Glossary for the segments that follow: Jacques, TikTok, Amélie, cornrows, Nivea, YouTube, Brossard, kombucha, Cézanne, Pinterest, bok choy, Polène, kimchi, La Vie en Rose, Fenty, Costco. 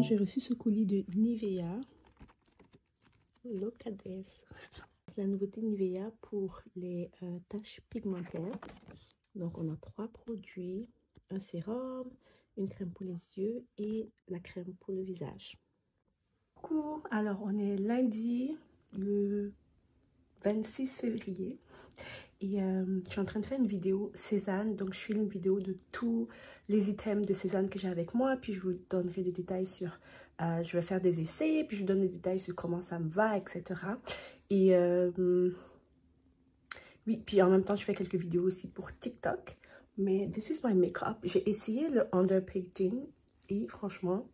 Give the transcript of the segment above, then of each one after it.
Cézanne, j'ai reçu ce colis de Nivea. Locades. C'est la nouveauté Nivea pour les taches pigmentaires. Donc on a 3 produits, un sérum, une crème pour les yeux et la crème pour le visage. Coucou, alors on est lundi le 26 février et je suis en train de faire une vidéo Cézanne, donc je fais une vidéo de tous les items de Cézanne que j'ai avec moi, puis je vous donnerai des détails sur, je vais faire des essais, puis je vous donne des détails sur comment ça me va, etc. Et oui, puis en même temps je fais quelques vidéos aussi pour TikTok, mais this is my makeup. J'ai essayé le underpainting et franchement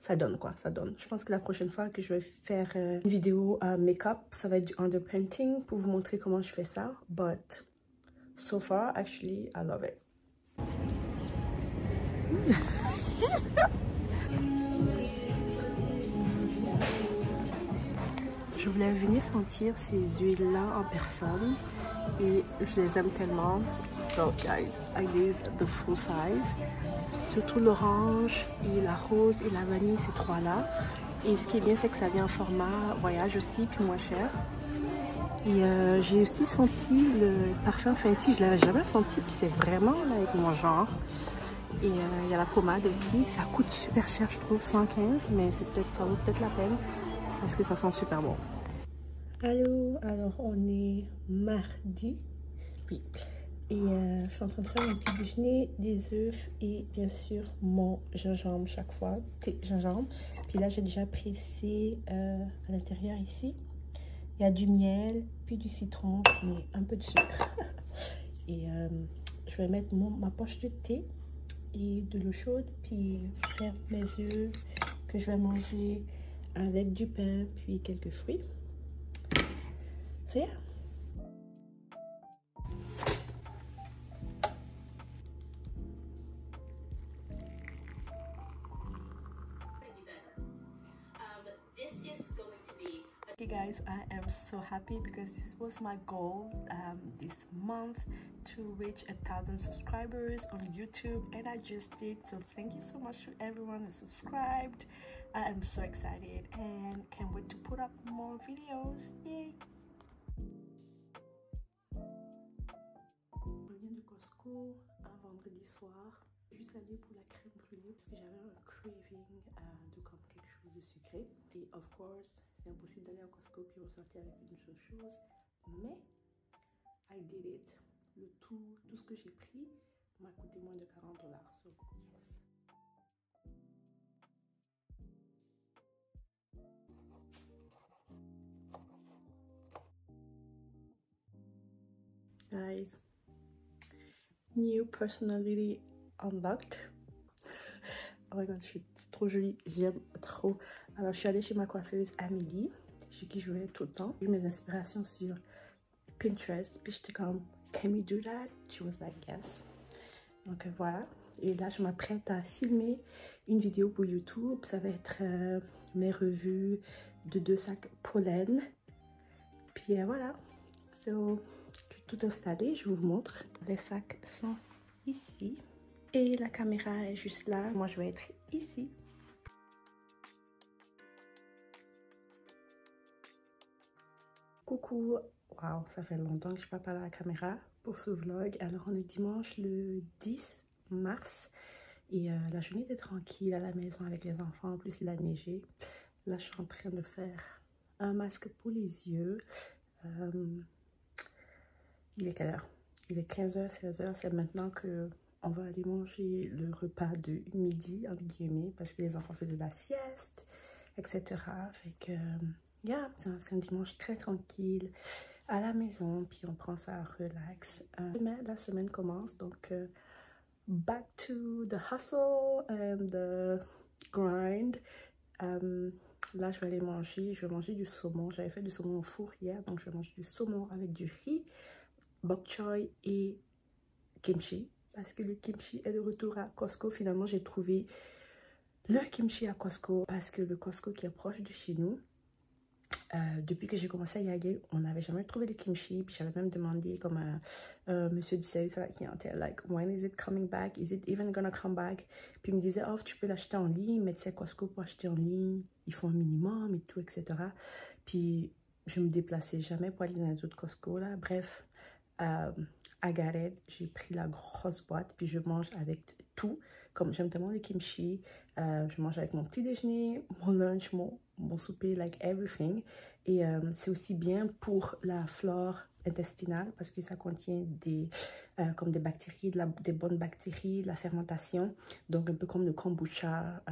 ça donne quoi, ça donne. Je pense que la prochaine fois que je vais faire une vidéo make-up, ça va être du underpainting pour vous montrer comment je fais ça. But so far, actually, I love it. Je voulais venir sentir ces huiles-là en personne et je les aime tellement. So guys, I gave the full size. Surtout l'orange et la rose et la vanille, ces 3-là. Et ce qui est bien, c'est que ça vient en format voyage aussi, puis moins cher. Et j'ai aussi senti le parfum Fenty, je l'avais jamais senti, puis c'est vraiment là, avec mon genre. Et il y a la pommade aussi, ça coûte super cher, je trouve, 115, mais c'est peut-être, ça vaut peut-être la peine, parce que ça sent super bon. Allô, alors on est mardi. Oui. Et je suis en train de faire mon petit déjeuner, des œufs et bien sûr mon gingembre chaque fois, thé gingembre. Puis là j'ai déjà pressé à l'intérieur ici. Il y a du miel, puis du citron, puis un peu de sucre. Et je vais mettre ma poche de thé et de l'eau chaude, puis faire mes œufs que je vais manger avec du pain, puis quelques fruits. C'est ça. Guys, I am so happy because this was my goal this month, to reach 1,000 subscribers on YouTube, and I just did. So thank you so much to everyone who subscribed. I am so excited and can't wait to put up more videos. Yay! On vient de Costco un vendredi soir, juste allé pour la crème brûlée parce que j'avais un craving de comme quelque chose de sucré. Et of course, c'est impossible d'aller au Costco puis ressortir avec une seule chose, mais I did it. Le tout ce que j'ai pris m'a coûté moins de 40$. So yes. Guys, new personality unlocked. Oh my god, je suis trop jolie, j'aime trop. Alors je suis allée chez ma coiffeuse Amélie, chez qui je vais tout le temps. J'ai eu mes inspirations sur Pinterest, puis j'étais comme « Can we do that? » She was like « Yes ». Donc voilà, et là je m'apprête à filmer une vidéo pour YouTube. Ça va être mes revues de 2 sacs Polène. Puis voilà, so, je suis tout installée, je vous montre. Les sacs sont ici. Et la caméra est juste là. Moi, je vais être ici. Coucou. Waouh, ça fait longtemps que je ne parle pas à la caméra pour ce vlog. Alors, on est dimanche le 10 mars. Et la journée était tranquille à la maison avec les enfants. En plus, il a neigé. Là, je suis en train de faire un masque pour les yeux. Il est quelle heure? Il est 15h, 16h. C'est maintenant que... on va aller manger le repas de midi, entre guillemets, parce que les enfants faisaient de la sieste, etc. Fait que, yeah, c'est un dimanche très tranquille à la maison, puis on prend ça relax. La semaine commence, donc back to the hustle and the grind. Là, je vais aller manger, je vais manger du saumon. J'avais fait du saumon au four hier, donc je vais manger du saumon avec du riz, bok choy et kimchi. Parce que le kimchi est de retour à Costco. Finalement, j'ai trouvé le kimchi à Costco. Parce que le Costco qui est proche de chez nous, Depuis que j'ai commencé à y aller, on n'avait jamais trouvé le kimchi. Puis j'avais même demandé comme un monsieur du service à la clientèle, like, when is it coming back? Is it even gonna come back? Puis il me disait, oh, tu peux l'acheter en ligne, mais tu sais, Costco pour acheter en ligne, ils font un minimum et tout, etc. Puis je me déplaçais jamais pour aller dans les autres Costco là. Bref, à Gareth, j'ai pris la grosse boîte, puis je mange avec tout. Comme j'aime tellement le kimchi, je mange avec mon petit déjeuner, mon lunch, mon souper, like everything. Et c'est aussi bien pour la flore intestinale parce que ça contient comme des bactéries, des bonnes bactéries, de la fermentation. Donc un peu comme le kombucha,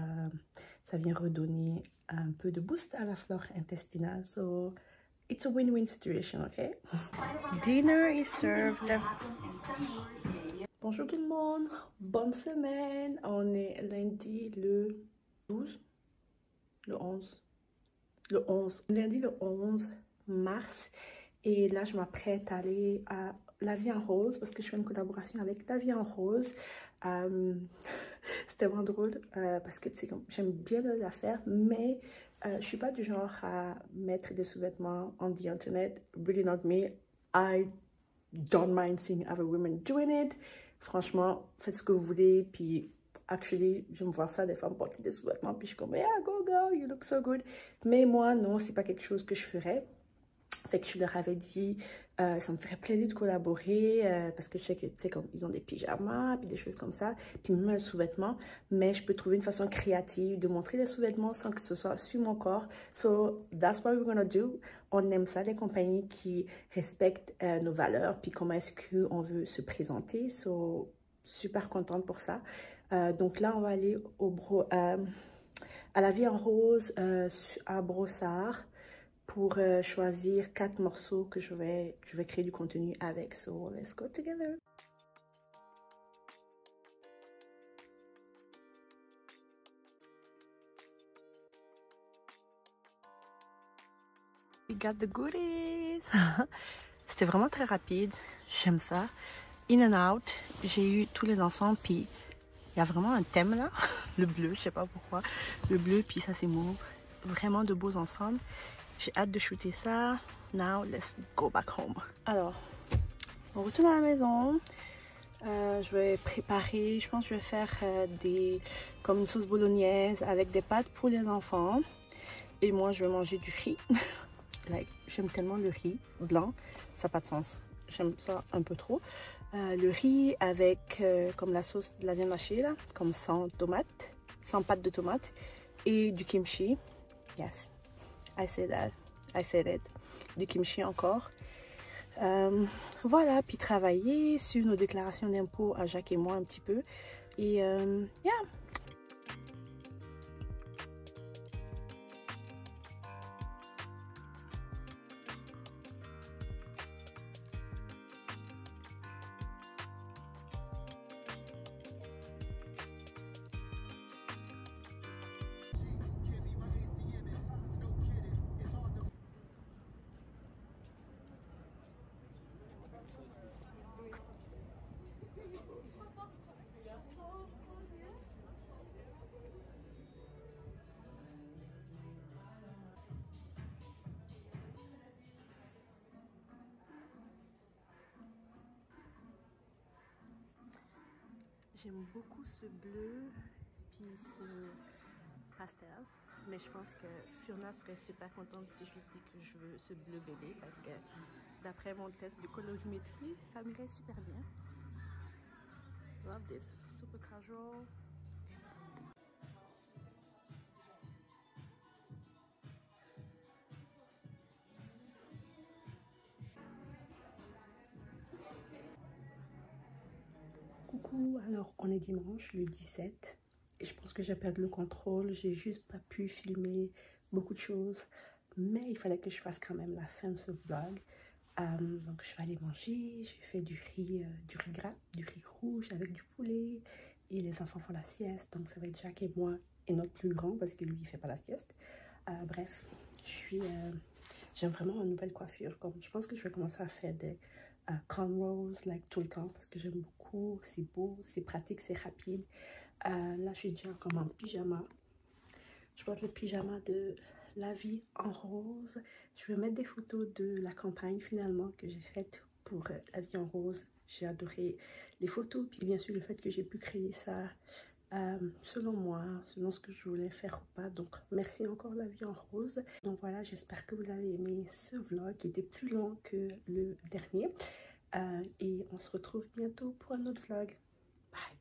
ça vient redonner un peu de boost à la flore intestinale. So it's a win-win situation, okay? Dinner is served. Bonjour tout le monde, bonne semaine, on est lundi le 12, lundi le 11 mars, et là je m'apprête à aller à La Vie en Rose parce que je fais une collaboration avec La Vie en Rose. C'était vraiment drôle parce que j'aime bien la faire, mais je suis pas du genre à mettre des sous-vêtements on the internet, really not me, I don't mind seeing other women doing it. Franchement, faites ce que vous voulez, puis actually, je me vois ça des femmes porter des sous-vêtements, puis je suis comme, yeah, go, go, you look so good. Mais moi, non, c'est pas quelque chose que je ferais. Fait que je leur avais dit, ça me ferait plaisir de collaborer, parce que je sais que, tu sais, comme ils ont des pyjamas, puis des choses comme ça, puis même un sous-vêtement, mais je peux trouver une façon créative de montrer les sous-vêtements sans que ce soit sur mon corps. So, that's what we're gonna do. On aime ça, les compagnies qui respectent nos valeurs, puis comment est-ce qu'on veut se présenter. So, super contente pour ça. Donc là, on va aller à La Vie en Rose, à Brossard, pour choisir 4 morceaux que je vais créer du contenu avec. So, let's go together! We got the goodies! C'était vraiment très rapide, j'aime ça. In and out, j'ai eu tous les ensembles, puis il y a vraiment un thème là. Le bleu, je sais pas pourquoi. Le bleu, puis ça c'est mauve. Vraiment de beaux ensembles. J'ai hâte de shooter ça. Now, let's go back home. Alors, on retourne à la maison. Je vais préparer, je pense que je vais faire comme une sauce bolognaise avec des pâtes pour les enfants. Et moi, je vais manger du riz. Like, j'aime tellement le riz blanc. Ça n'a pas de sens. J'aime ça un peu trop. Le riz avec comme la sauce de la viande hachée, là, comme sans tomate, sans pâte de tomate. Et du kimchi. Yes. I said it. Du kimchi encore. Voilà, puis travailler sur nos déclarations d'impôts à Jacques et moi un petit peu. Et yeah! J'aime beaucoup ce bleu puis ce pastel, mais je pense que Furna serait super contente si je lui dis que je veux ce bleu bébé parce que d'après mon test de colorimétrie, ça m'irait super bien. Love this, super casual. Alors, on est dimanche, le 17, et je pense que j'ai perdu le contrôle, j'ai juste pas pu filmer beaucoup de choses, mais il fallait que je fasse quand même la fin de ce vlog. Donc je vais aller manger, j'ai fait du riz gras, du riz rouge avec du poulet, et les enfants font la sieste, donc ça va être Jacques et moi, et notre plus grand, parce que lui il fait pas la sieste. Bref, j'aime vraiment ma nouvelle coiffure, comme je pense que je vais commencer à faire des... cornrows like tout le temps parce que j'aime beaucoup, c'est beau, c'est pratique, c'est rapide. Là je suis déjà comme en pyjama, je porte le pyjama de La Vie en Rose. Je vais mettre des photos de la campagne finalement que j'ai faite pour La Vie en Rose. J'ai adoré les photos, puis bien sûr le fait que j'ai pu créer ça selon moi, selon ce que je voulais faire ou pas. Donc merci encore La Vie en Rose. Donc voilà, j'espère que vous avez aimé ce vlog qui était plus long que le dernier. Et on se retrouve bientôt pour un autre vlog. Bye!